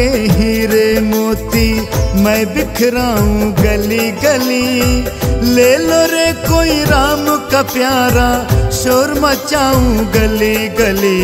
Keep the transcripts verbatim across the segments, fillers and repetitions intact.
के हीरे मोती मैं बिखराऊं गली गली। ले लो रे कोई राम का प्यारा, शोर मचाऊं गली गली,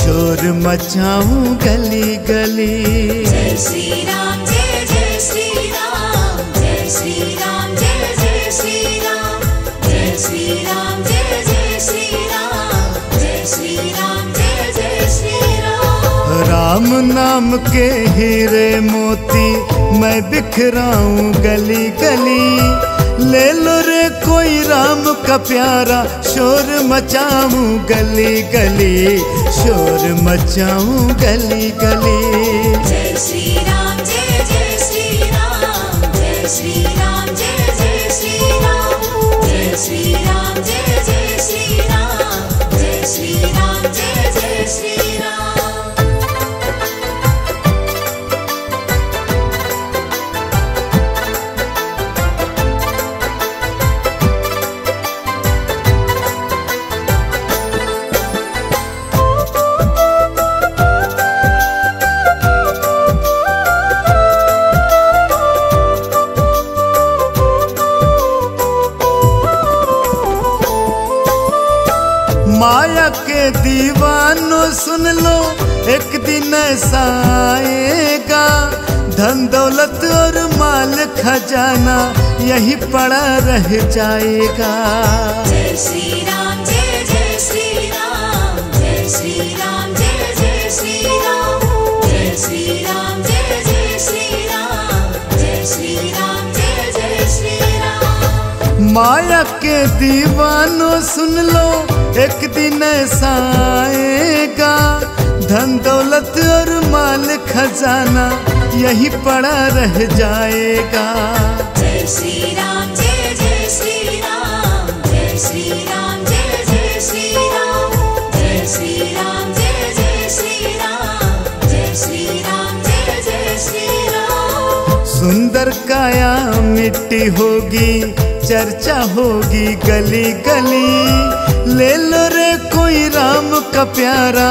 शोर मचाऊं गली गली। जय श्री राम जय जय श्री राम, जय श्री राम जय जय श्री राम, जय श्री राम जय जय श्री राम, जय श्री राम जय जय श्री राम। राम नाम के हीरे मोती मैं बिखराऊं गली गली। ले लो रे कोई राम का प्यारा, शोर मचाऊं गली गली, शोर मचाऊं गली गली। जय श्री राम जय जय श्री राम, जय श्री राम जय जय श्री राम, जय श्री राम जय जय श्री राम, जय श्री राम जय जय श्री राम। माया के दीवानों सुन लो, एक दिन ऐसा आएगा, धन दौलत और माल खजाना यही पड़ा रह जाएगा। जय श्री राम जय जय श्री राम, जय श्री राम जय जय श्री राम, जय श्री राम जय जय श्री राम, जय श्री राम जय जय श्री राम। माया के दीवानों सुन लो, एक दिन ऐसा आएगा, धन दौलत और माल खजाना यही पड़ा रह जाएगा। जय श्री राम जय जय श्री राम, जय श्री राम जय जय श्री राम, जय श्री राम जय जय श्री राम, जय श्री राम जय जय श्री राम। सुंदर काया मिट्टी होगी, चर्चा होगी गली गली। ले लो रे कोई राम का प्यारा,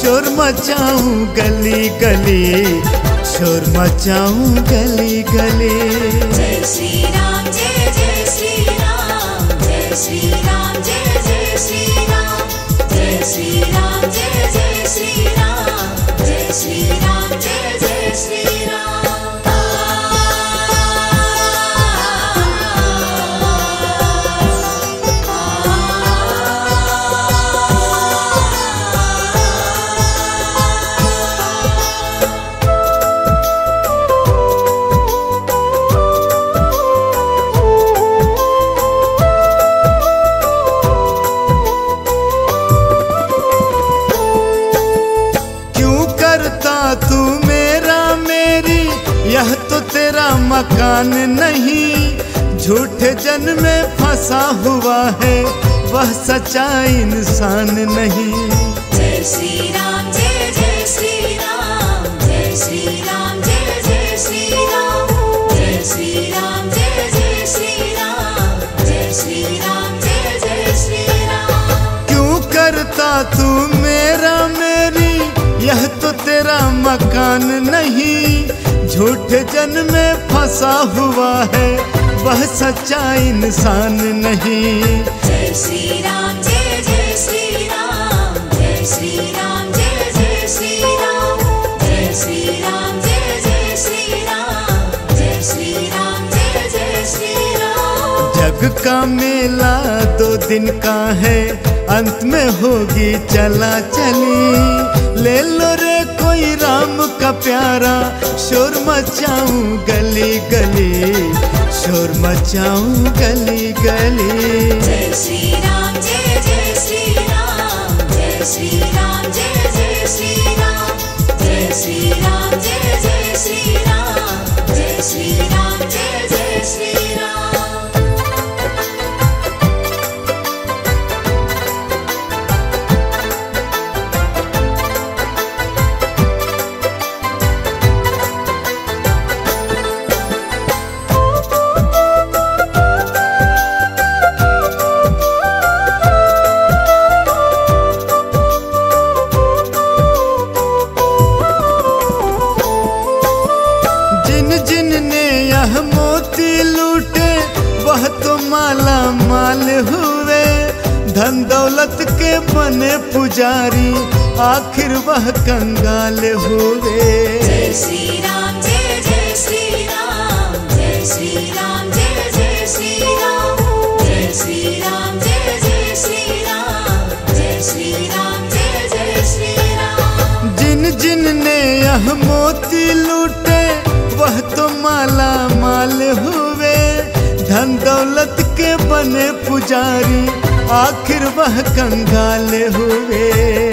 शोर मचाऊं गली गली, शोर मचाऊं गली गली। जय श्री राम जय जय श्री राम, जय श्री राम जय जय श्री राम, जय श्री राम जय जय श्री राम, जय श्री राम जय जय श्री राम। तू मेरा मेरी यह तो तेरा मकान नहीं, झूठे जन में फंसा हुआ है वह सच्चा इंसान नहीं। जय श्री राम जय जय श्री राम, जय श्री राम जय जय श्री राम, जय श्री राम जय जय श्री राम, जय श्री राम जय जय श्री राम। क्यों करता तू मेरा मेरी, यह तो तेरा मकान नहीं, झूठे जन में फंसा हुआ है वह सच्चा इंसान नहीं। जय श्री राम जय जय श्री राम, जय श्री राम जय जय श्री राम, जय श्री राम जय जय श्री राम, जय श्री राम जय जय श्री राम। जग का मेला दो दिन का है, अंत में होगी चला चली। ले लो रे कोई राम का प्यारा, शोर मचाऊं गली गली, शोर मचाऊं गली गली। जय श्री राम जय जय श्री राम, जय श्री राम जय जय श्री राम, जय श्री राम जय जय श्री राम, जय श्री राम जय जय श्री राम। माला माल हुए, धन दौलत के बने पुजारी, आखिर वह कंगाल हुए। जय श्री राम जय जय श्री राम, जय श्री राम जय जय श्री राम, जय श्री राम जय जय श्री राम, जय श्री राम जय जय श्री राम। जिन जिन ने यह मोती लूटे, वह तो माला माल हुए, धन दौलत के बने पुजारी, आखिर वह कंगाल हुए।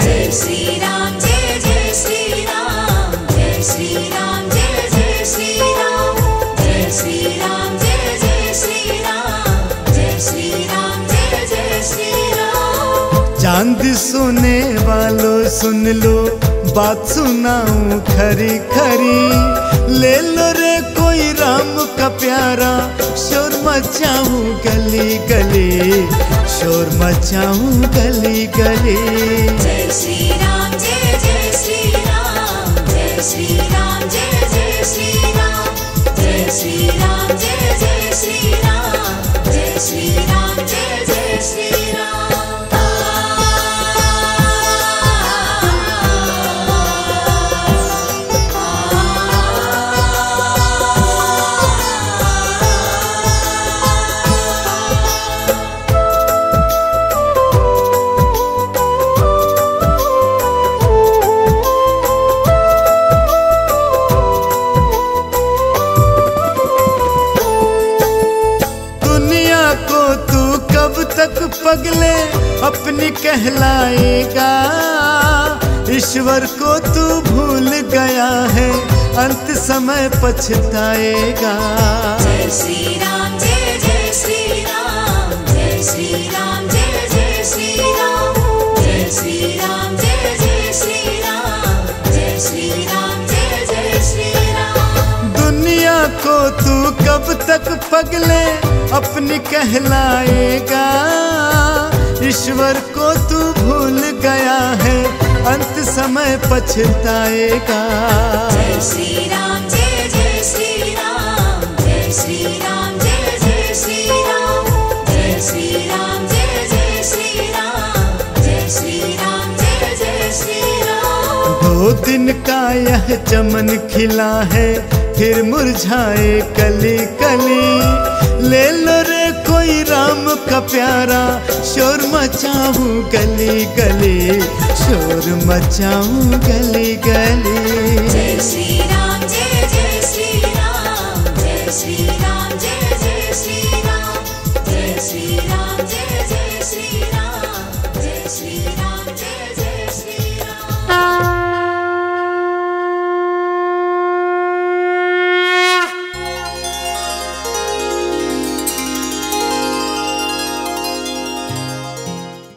जय श्री राम जय जय श्री राम, जय श्री राम जय जय श्री राम, जय श्री राम जय जय श्री राम, जय श्री राम जय जय श्री राम। चांद सुने वालों सुन लो बात सुनाऊं खरी खरी, ले लो रे कोई राम का प्यारा, शोर मचाऊं गली गली, शोर मचाऊं गली गली। जय श्री राम जय जय श्री राम, जय श्री राम जय जय श्री राम, जय श्री राम जय जय श्री राम, जय श्री राम जय जय श्री राम। पगले अपनी कहलाएगा, ईश्वर को तू भूल गया है, अंत समय पछताएगा। जय श्री राम जय जय श्री राम, जय श्री राम जय जय श्री राम, जय श्री राम जय जय श्री राम, जय श्री राम जय जय श्री राम। दुनिया को तू कब तक पगले अपनी कहलाएगा, ईश्वर को तू भूल गया है, अंत समय पछताएगा। जय श्री राम जय जय श्री राम, जय श्री राम जय जय श्री राम, जय श्री राम जय जय श्री राम, जय श्री राम जय जय श्री राम। दो दिन का यह चमन खिला है, फिर मुरझाए कली कली, ले लो रे कोई राम का प्यारा, शोर मचाऊं गली गली, शोर मचाऊं गली गली। जय श्री राम जय जय श्री राम, जय श्री राम जय जय श्री राम, जय श्री राम जय जय श्री राम, जय श्री राम जय।